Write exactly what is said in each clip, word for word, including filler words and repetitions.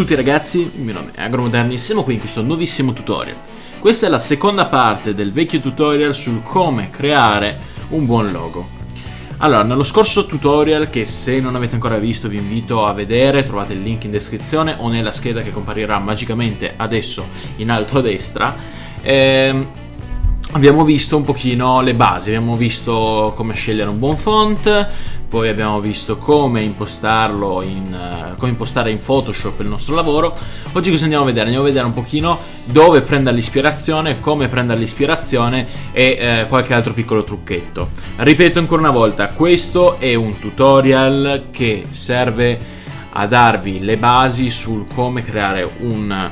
tutti ragazzi, il mio nome è Agromoderni e siamo qui in questo nuovissimo tutorial. Questa è la seconda parte del vecchio tutorial su come creare un buon logo. Allora, nello scorso tutorial, che se non avete ancora visto vi invito a vedere, trovate il link in descrizione o nella scheda che comparirà magicamente adesso in alto a destra, ehm, abbiamo visto un pochino le basi, abbiamo visto come scegliere un buon font, poi abbiamo visto come impostarlo in, come impostare in Photoshop il nostro lavoro. Oggi cosa andiamo a vedere? Andiamo a vedere un pochino dove prendere l'ispirazione, come prendere l'ispirazione e eh, qualche altro piccolo trucchetto. Ripeto ancora una volta, questo è un tutorial che serve a darvi le basi sul come creare un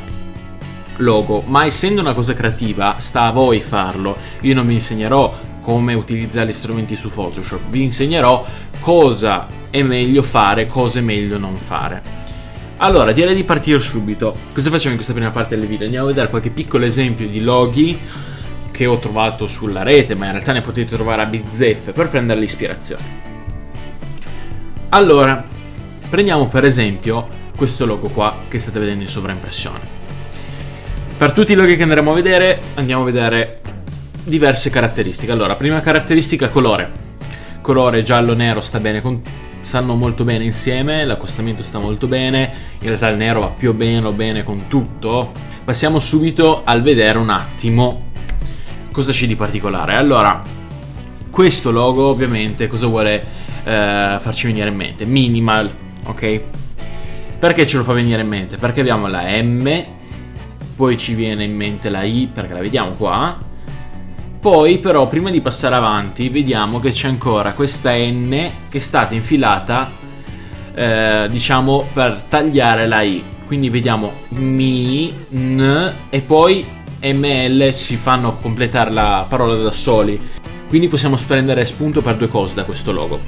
logo, ma essendo una cosa creativa sta a voi farlo. Io non vi insegnerò come utilizzare gli strumenti su Photoshop, vi insegnerò cosa è meglio fare, cosa è meglio non fare. Allora, direi di partire subito. Cosa facciamo in questa prima parte del video? Andiamo a vedere qualche piccolo esempio di loghi che ho trovato sulla rete, ma in realtà ne potete trovare a bizzeffe, per prendere l'ispirazione. Allora, prendiamo per esempio questo logo qua che state vedendo in sovraimpressione. Per tutti i loghi che andremo a vedere, andiamo a vedere diverse caratteristiche. Allora, prima caratteristica, colore. Colore giallo e nero sta bene con... stanno molto bene insieme, l'accostamento sta molto bene, in realtà il nero va più o meno bene con tutto. Passiamo subito al vedere un attimo cosa c'è di particolare. Allora, questo logo ovviamente cosa vuole eh, farci venire in mente? Minimal, ok? Perché ce lo fa venire in mente? Perché abbiamo la M... poi ci viene in mente la I, perché la vediamo qua. Poi però, prima di passare avanti, vediamo che c'è ancora questa N che è stata infilata, eh, diciamo, per tagliare la I. Quindi vediamo mi, n, e poi ml, si fanno completare la parola da soli. Quindi possiamo prendere spunto per due cose da questo logo.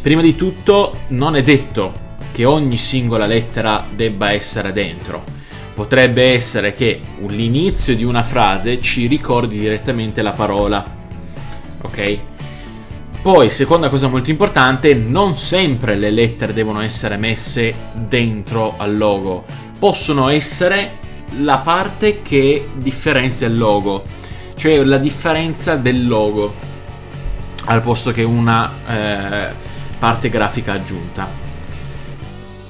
Prima di tutto, non è detto che ogni singola lettera debba essere dentro. Potrebbe essere che l'inizio di una frase ci ricordi direttamente la parola, ok? Poi, seconda cosa molto importante, non sempre le lettere devono essere messe dentro al logo. Possono essere la parte che differenzia il logo, cioè la differenza del logo, al posto che una eh, parte grafica aggiunta.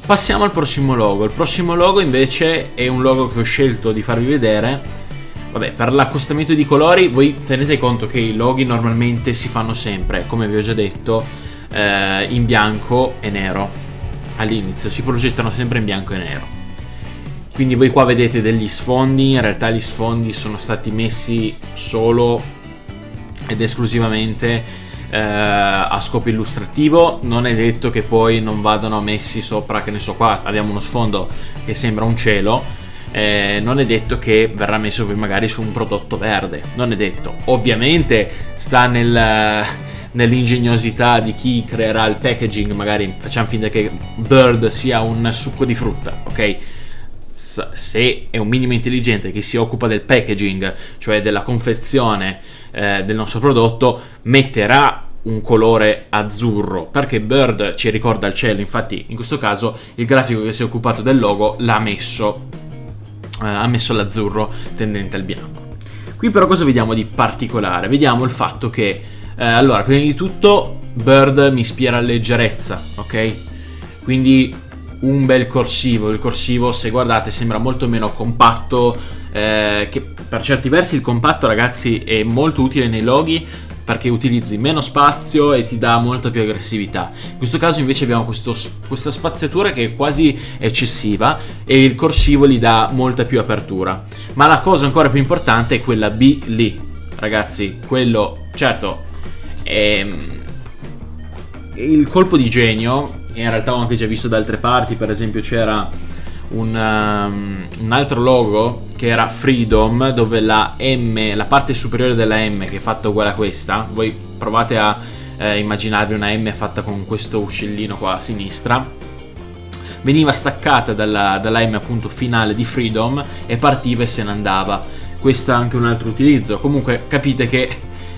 Passiamo al prossimo logo. Il prossimo logo invece è un logo che ho scelto di farvi vedere. Vabbè, per l'accostamento di colori voi tenete conto che i loghi normalmente si fanno sempre, come vi ho già detto, eh, in bianco e nero. All'inizio si progettano sempre in bianco e nero. Quindi voi qua vedete degli sfondi, in realtà gli sfondi sono stati messi solo ed esclusivamente Eh, a scopo illustrativo. Non è detto che poi non vadano messi sopra, che ne so, qua abbiamo uno sfondo che sembra un cielo, eh, non è detto che verrà messo poi magari su un prodotto verde, non è detto. Ovviamente sta nel, nell'ingegnosità di chi creerà il packaging. Magari facciamo finta che Bird sia un succo di frutta, ok? Se è un minimo intelligente che si occupa del packaging, cioè della confezione eh, del nostro prodotto, metterà un colore azzurro, perché Bird ci ricorda il cielo. Infatti in questo caso il grafico che si è occupato del logo l'ha messo, eh, ha messo l'azzurro tendente al bianco. Qui però cosa vediamo di particolare? Vediamo il fatto che, eh, allora, prima di tutto Bird mi ispira leggerezza, ok? Quindi... un bel corsivo. Il corsivo, se guardate, sembra molto meno compatto, eh, che per certi versi il compatto, ragazzi, è molto utile nei loghi perché utilizzi meno spazio e ti dà molta più aggressività. In questo caso invece abbiamo questo, questa spaziatura che è quasi eccessiva e il corsivo gli dà molta più apertura. Ma la cosa ancora più importante è quella B lì, ragazzi. Quello, certo, è il colpo di genio. In realtà ho anche già visto da altre parti, per esempio c'era un, um, un altro logo che era Freedom, dove la M, la parte superiore della M che è fatta uguale a questa. Voi provate a eh, immaginarvi una M fatta con questo uccellino qua a sinistra, veniva staccata dalla, dalla M appunto finale di Freedom e partiva e se ne andava. Questo è anche un altro utilizzo. Comunque capite che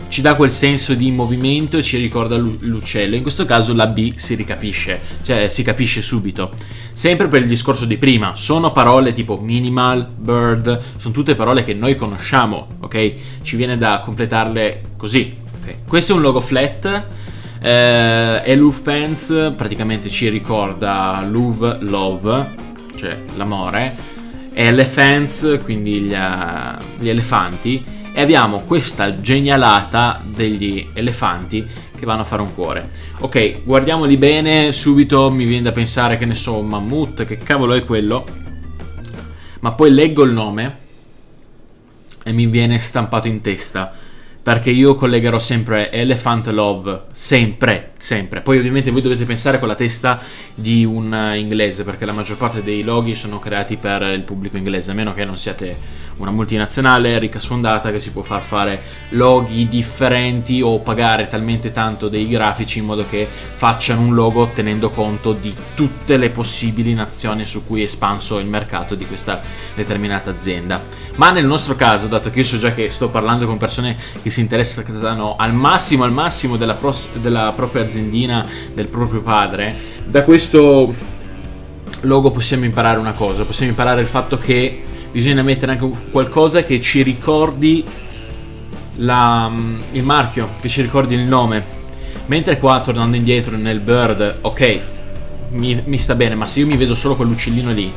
ci dà quel senso di movimento e ci ricorda l'uccello. In questo caso la B si ricapisce, cioè si capisce subito. Sempre per il discorso di prima, sono parole tipo minimal, bird, sono tutte parole che noi conosciamo, ok? Ci viene da completarle così, okay? Questo è un logo flat, eh, e Luftpants praticamente ci ricorda Love, love, cioè l'amore, Elephants, quindi gli, uh, gli elefanti, e abbiamo questa genialata degli elefanti che vanno a fare un cuore. Ok, guardiamoli bene, subito mi viene da pensare, che ne so, mammut, che cavolo è quello? Ma poi leggo il nome e mi viene stampato in testa, perché io collegherò sempre Elephant Love, sempre, sempre. Poi ovviamente voi dovete pensare con la testa di un inglese, perché la maggior parte dei loghi sono creati per il pubblico inglese, a meno che non siate una multinazionale ricca sfondata che si può far fare loghi differenti o pagare talmente tanto dei grafici in modo che facciano un logo tenendo conto di tutte le possibili nazioni su cui è espanso il mercato di questa determinata azienda. Ma nel nostro caso, dato che io so già che sto parlando con persone che si si interessano al massimo al massimo della, pros della propria aziendina, del proprio padre, da questo logo possiamo imparare una cosa, possiamo imparare il fatto che bisogna mettere anche qualcosa che ci ricordi la, il marchio, che ci ricordi il nome. Mentre qua, tornando indietro nel bird, ok, mi, mi sta bene, ma se io mi vedo solo quell'uccellino lì,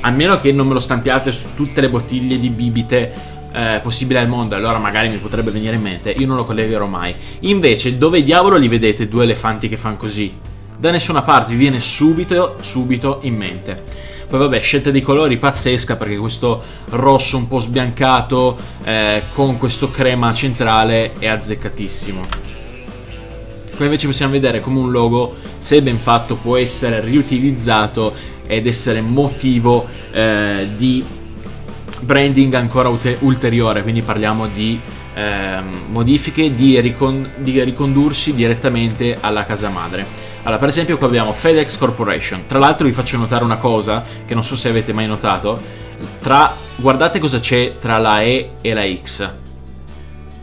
a meno che non me lo stampiate su tutte le bottiglie di bibite Eh, possibile al mondo, allora magari mi potrebbe venire in mente, io non lo collegherò mai. Invece dove diavolo li vedete due elefanti che fanno così? Da nessuna parte, vi viene subito subito in mente. Poi vabbè, scelta di colori pazzesca, perché questo rosso un po' sbiancato eh, con questo crema centrale è azzeccatissimo. Qui invece possiamo vedere come un logo, se ben fatto, può essere riutilizzato ed essere motivo eh, di branding ancora ulteriore, quindi parliamo di eh, modifiche di, ricon di ricondursi direttamente alla casa madre. Allora, per esempio qua abbiamo FedEx Corporation. Tra l'altro vi faccio notare una cosa che non so se avete mai notato, tra, guardate cosa c'è tra la E e la X.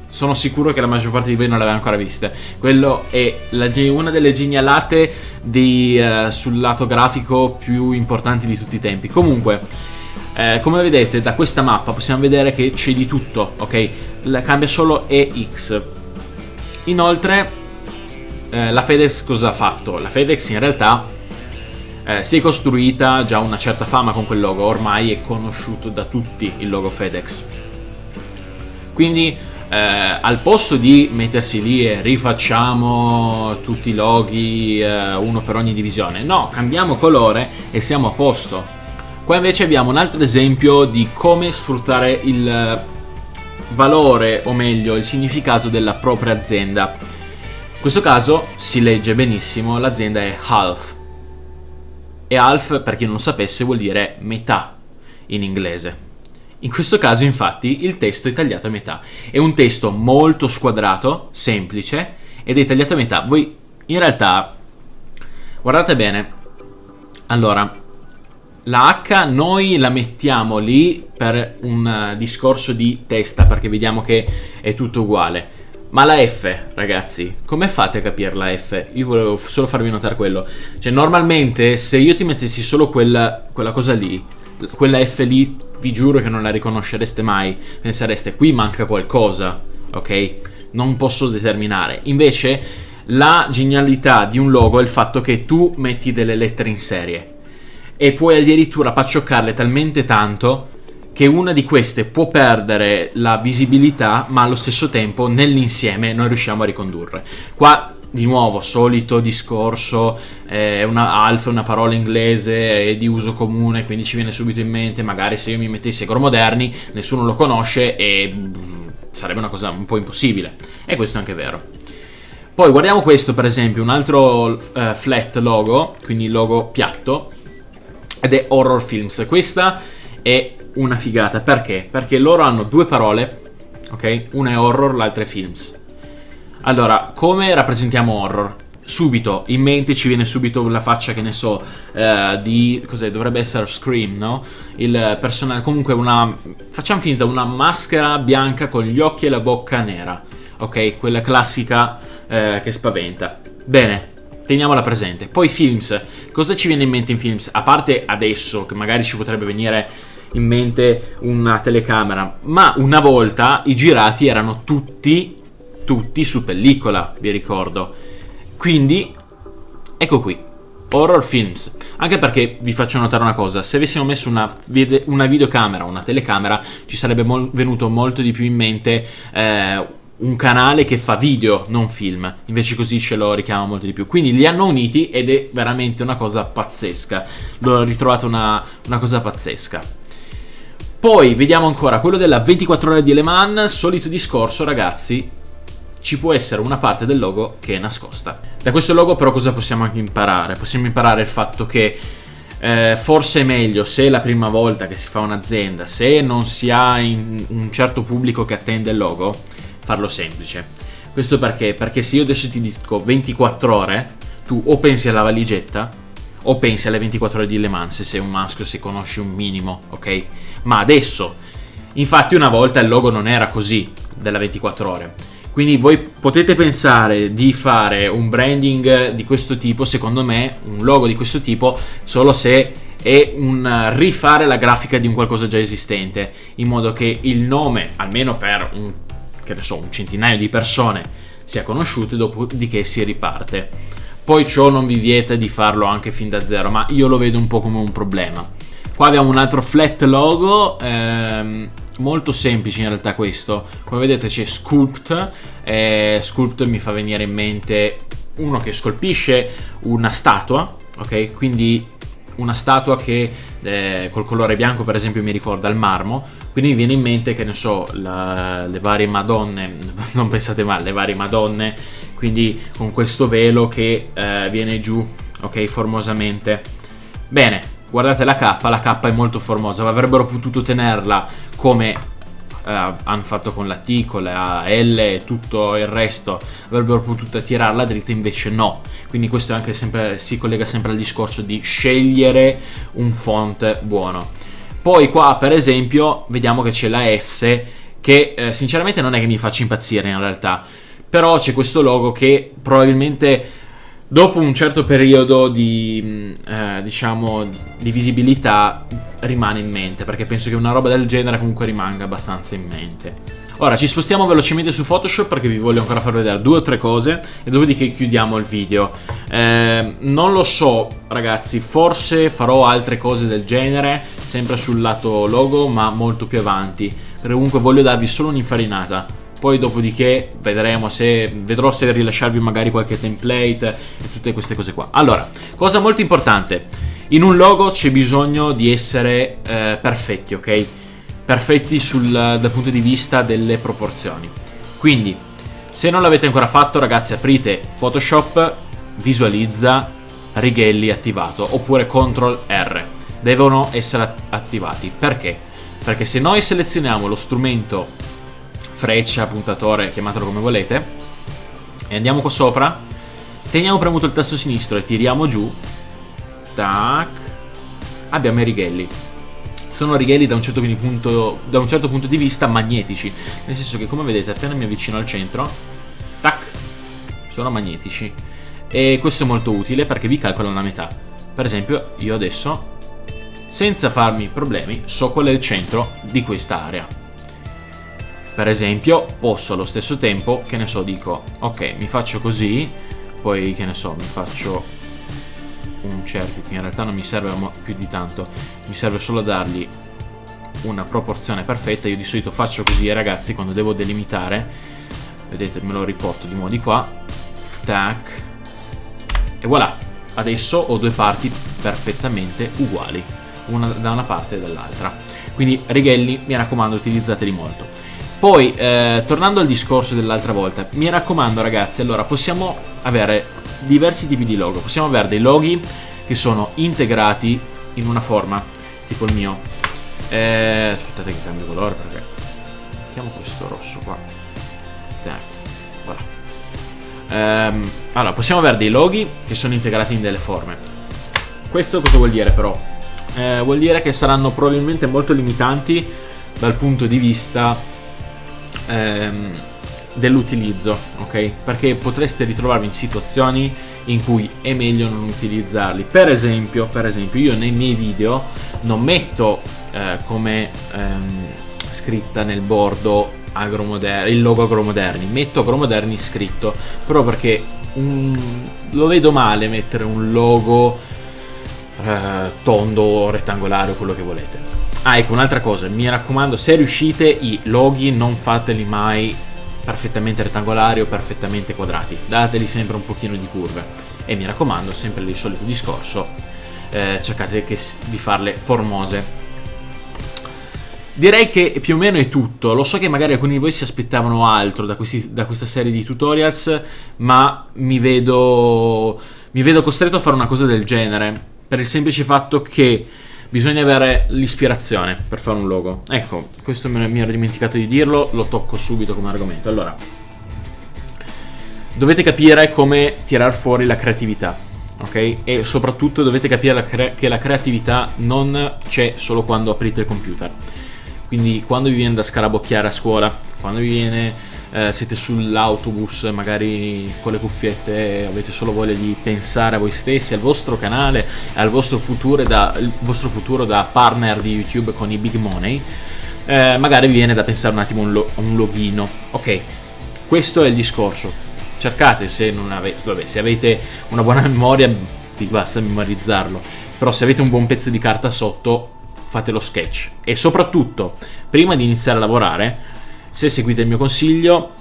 Sono sicuro che la maggior parte di voi non l'aveva ancora vista. Quello è la, una delle genialate di, eh, sul lato grafico più importanti di tutti i tempi. Comunque, Eh, come vedete da questa mappa possiamo vedere che c'è di tutto, ok? La cambia solo E X. Inoltre eh, la FedEx cosa ha fatto? La FedEx in realtà eh, si è costruita già una certa fama con quel logo, ormai è conosciuto da tutti il logo FedEx. Quindi eh, al posto di mettersi lì e rifacciamo tutti i loghi eh, uno per ogni divisione, no, cambiamo colore e siamo a posto. Qua invece abbiamo un altro esempio di come sfruttare il valore, o meglio il significato della propria azienda. In questo caso si legge benissimo, l'azienda è Half, e Half, per chi non lo sapesse, vuol dire metà in inglese. In questo caso infatti il testo è tagliato a metà, è un testo molto squadrato, semplice, ed è tagliato a metà. Voi in realtà guardate bene, allora la H noi la mettiamo lì per un discorso di testa, perché vediamo che è tutto uguale. Ma la F, ragazzi, come fate a capire la F? Io volevo solo farvi notare quello. Cioè, normalmente se io ti mettessi solo quella, quella cosa lì, quella F lì, vi giuro che non la riconoscereste mai. Pensereste, qui manca qualcosa, ok? Non posso determinare. Invece, la genialità di un logo è il fatto che tu metti delle lettere in serie, e puoi addirittura paccioccarle talmente tanto che una di queste può perdere la visibilità, ma allo stesso tempo nell'insieme noi riusciamo a ricondurre. Qua di nuovo solito discorso, eh, una alfa, una parola inglese è di uso comune, quindi ci viene subito in mente. Magari se io mi mettessi Agromoderni nessuno lo conosce e mh, sarebbe una cosa un po' impossibile, e questo è anche vero. Poi guardiamo questo per esempio, un altro eh, flat logo, quindi logo piatto, ed è Horror Films. Questa è una figata, perché? Perché loro hanno due parole, ok? Una è horror, l'altra è films. Allora, come rappresentiamo horror? Subito, in mente ci viene subito la faccia, che ne so, eh, di... cos'è? Dovrebbe essere Scream, no? Il personaggio, comunque una... facciamo finta, una maschera bianca con gli occhi e la bocca nera. ok? Quella classica eh, che spaventa. Bene, teniamola presente. Poi Films, cosa ci viene in mente in Films? A parte adesso che magari ci potrebbe venire in mente una telecamera, ma una volta i girati erano tutti, tutti su pellicola, vi ricordo. Quindi, ecco qui. Horror Films, anche perché vi faccio notare una cosa, se avessimo messo una, vide una videocamera o una telecamera ci sarebbe mol venuto molto di più in mente eh, un canale che fa video, non film, invece così ce lo richiama molto di più, quindi li hanno uniti ed è veramente una cosa pazzesca, l'ho ritrovato una, una cosa pazzesca. Poi vediamo ancora quello della ventiquattro ore di Le Mans, solito discorso ragazzi, ci può essere una parte del logo che è nascosta. Da questo logo però cosa possiamo anche imparare? Possiamo imparare il fatto che eh, forse è meglio, se è la prima volta che si fa un'azienda, se non si ha in, un certo pubblico che attende il logo, farlo semplice. Questo perché? Perché se io adesso ti dico ventiquattro ore, tu o pensi alla valigetta o pensi alle ventiquattro ore di Le Mans, se sei un maschio, se conosci un minimo, ok? Ma adesso, infatti una volta il logo non era così, della ventiquattro ore. Quindi voi potete pensare di fare un branding di questo tipo, secondo me, un logo di questo tipo, solo se è un rifare la grafica di un qualcosa già esistente, in modo che il nome, almeno per un, che ne so, un centinaio di persone, sia conosciuto e dopodiché si riparte. Poi ciò non vi vieta di farlo anche fin da zero, ma io lo vedo un po' come un problema. Qua abbiamo un altro flat logo, ehm, molto semplice in realtà questo, come vedete c'è Sculpt, eh, Sculpt mi fa venire in mente uno che scolpisce una statua, ok? Quindi una statua che eh, col colore bianco per esempio mi ricorda il marmo, quindi mi viene in mente, che ne so, la, le varie madonne, non pensate male, le varie madonne, quindi con questo velo che eh, viene giù, ok? Formosamente. Bene. Guardate la K, la K è molto formosa, avrebbero potuto tenerla come eh, hanno fatto con la T, con la L e tutto il resto, avrebbero potuto tirarla dritta, invece no. Quindi questo è anche sempre, si collega sempre al discorso di scegliere un font buono. Poi qua per esempio vediamo che c'è la S che eh, sinceramente non è che mi faccia impazzire in realtà, però c'è questo logo che probabilmente... dopo un certo periodo di, eh, diciamo, di visibilità rimane in mente, perché penso che una roba del genere comunque rimanga abbastanza in mente. Ora ci spostiamo velocemente su Photoshop perché vi voglio ancora far vedere due o tre cose e dopodiché chiudiamo il video. Eh, non lo so ragazzi, forse farò altre cose del genere, sempre sul lato logo ma molto più avanti, comunque voglio darvi solo un'infarinata. Poi dopodiché vedremo se vedrò se rilasciarvi magari qualche template e tutte queste cose qua. Allora, cosa molto importante, in un logo c'è bisogno di essere eh, perfetti, ok? Perfetti sul, dal punto di vista delle proporzioni. Quindi, se non l'avete ancora fatto, ragazzi, aprite Photoshop, visualizza, righelli attivato, oppure control R. Devono essere attivati. Perché? Perché se noi selezioniamo lo strumento freccia, puntatore, chiamatelo come volete, e andiamo qua sopra, teniamo premuto il tasto sinistro e tiriamo giù, tac, abbiamo i righelli. Sono righelli da un certo punto, da un certo punto di vista magnetici, nel senso che come vedete appena mi avvicino al centro, tac, sono magnetici, e questo è molto utile perché vi calcolano la metà. Per esempio io adesso, senza farmi problemi, so qual è il centro di questa area. Per esempio posso allo stesso tempo, che ne so, dico ok, mi faccio così, poi che ne so, mi faccio un cerchio che in realtà non mi serve più di tanto, mi serve solo dargli una proporzione perfetta. Io di solito faccio così ragazzi quando devo delimitare, vedete, me lo riporto di nuovo di qua, tac, e voilà, adesso ho due parti perfettamente uguali, una da una parte e dall'altra. Quindi righelli, mi raccomando, utilizzateli molto. Poi, eh, tornando al discorso dell'altra volta, mi raccomando ragazzi, allora possiamo avere diversi tipi di logo. Possiamo avere dei loghi che sono integrati in una forma, tipo il mio. Eh, aspettate che cambio colore perché... mettiamo questo rosso qua. Dai, voilà. Ehm, allora, possiamo avere dei loghi che sono integrati in delle forme. Questo cosa vuol dire però? Eh, vuol dire che saranno probabilmente molto limitanti dal punto di vista... dell'utilizzo, ok? Perché potreste ritrovarvi in situazioni in cui è meglio non utilizzarli. Per esempio, per esempio io nei miei video non metto eh, come ehm, scritta nel bordo agromoderni, il logo agromoderni, metto agromoderni scritto proprio perché un, lo vedo male mettere un logo eh, tondo, rettangolare o quello che volete. Ah, ecco un'altra cosa, mi raccomando, se riuscite i loghi non fateli mai perfettamente rettangolari o perfettamente quadrati, dateli sempre un pochino di curve, e mi raccomando sempre il solito discorso, eh, cercate che, di farle formose. Direi che più o meno è tutto. Lo so che magari alcuni di voi si aspettavano altro da, questi, da questa serie di tutorials, ma mi vedo, mi vedo costretto a fare una cosa del genere per il semplice fatto che bisogna avere l'ispirazione per fare un logo. Ecco, questo me, mi ero dimenticato di dirlo, lo tocco subito come argomento. Allora, dovete capire come tirar fuori la creatività, ok? E soprattutto dovete capire la cre- che la creatività non c'è solo quando aprite il computer. Quindi quando vi viene da scarabocchiare a scuola, quando vi viene, eh, siete sull'autobus, magari con le cuffiette, avete solo voglia di pensare a voi stessi, al vostro canale, al vostro futuro da, il vostro futuro da partner di YouTube con i big money, eh, magari vi viene da pensare un attimo a un, lo, un loghino. Ok, questo è il discorso. Cercate, se non avete, vabbè, se avete una buona memoria, vi basta memorizzarlo, però se avete un buon pezzo di carta sotto, fate lo sketch. E soprattutto, prima di iniziare a lavorare, se seguite il mio consiglio,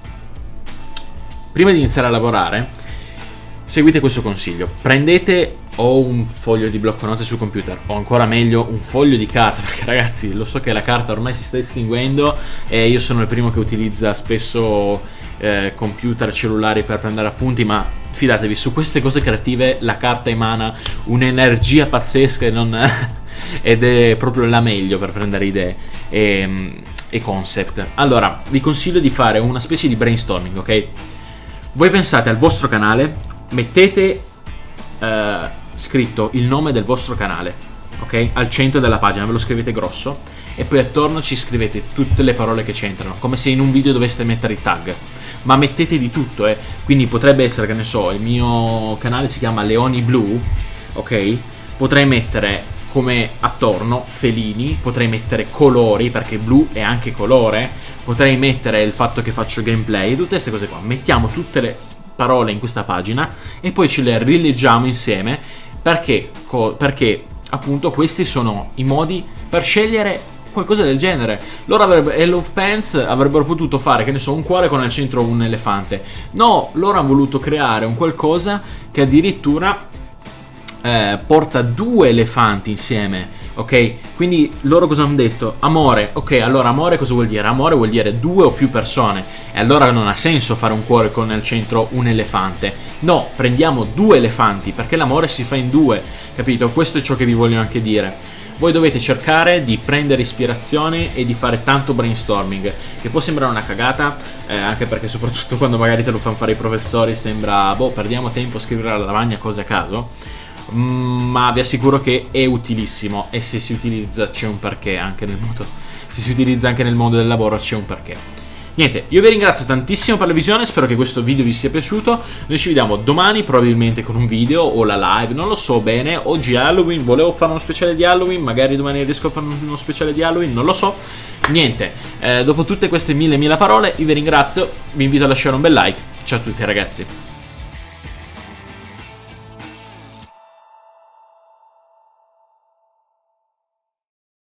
prima di iniziare a lavorare, seguite questo consiglio. Prendete o un foglio di blocconote sul computer, o ancora meglio un foglio di carta, perché ragazzi, lo so che la carta ormai si sta estinguendo e io sono il primo che utilizza spesso eh, computer, cellulari per prendere appunti, ma fidatevi, su queste cose creative la carta emana un'energia pazzesca e non... ed è proprio la meglio per prendere idee e, e concept. Allora, vi consiglio di fare una specie di brainstorming, ok? Voi pensate al vostro canale, mettete eh, scritto il nome del vostro canale, ok? Al centro della pagina, ve lo scrivete grosso, e poi attorno ci scrivete tutte le parole che c'entrano, come se in un video doveste mettere i tag. Ma mettete di tutto, eh? Quindi potrebbe essere, che ne so, il mio canale si chiama Leoni Blu, ok? Potrei mettere come attorno felini, potrei mettere colori, perché blu è anche colore, potrei mettere il fatto che faccio gameplay, tutte queste cose qua. Mettiamo tutte le parole in questa pagina e poi ce le rileggiamo insieme, perché, perché appunto questi sono i modi per scegliere qualcosa del genere. Loro avrebbero, e Love Pants avrebbero potuto fare, che ne so, un cuore con al centro un elefante. No, loro hanno voluto creare un qualcosa che addirittura... Eh, porta due elefanti insieme, ok? Quindi loro cosa hanno detto? Amore, ok, allora amore cosa vuol dire? Amore vuol dire due o più persone, e allora non ha senso fare un cuore con al centro un elefante. No, prendiamo due elefanti, perché l'amore si fa in due, capito? Questo è ciò che vi voglio anche dire. Voi dovete cercare di prendere ispirazione e di fare tanto brainstorming, che può sembrare una cagata, eh, anche perché soprattutto quando magari te lo fanno fare i professori sembra, boh, perdiamo tempo a scrivere alla lavagna cose a caso, ma vi assicuro che è utilissimo, e se si utilizza c'è un perché anche nel mondo, se si utilizza anche nel mondo del lavoro c'è un perché. Niente, io vi ringrazio tantissimo per la visione, spero che questo video vi sia piaciuto, noi ci vediamo domani probabilmente con un video o la live, non lo so bene, oggi è Halloween, volevo fare uno speciale di Halloween, magari domani riesco a fare uno speciale di Halloween, non lo so. Niente, eh, dopo tutte queste mille mille parole io vi ringrazio, vi invito a lasciare un bel like, ciao a tutti ragazzi.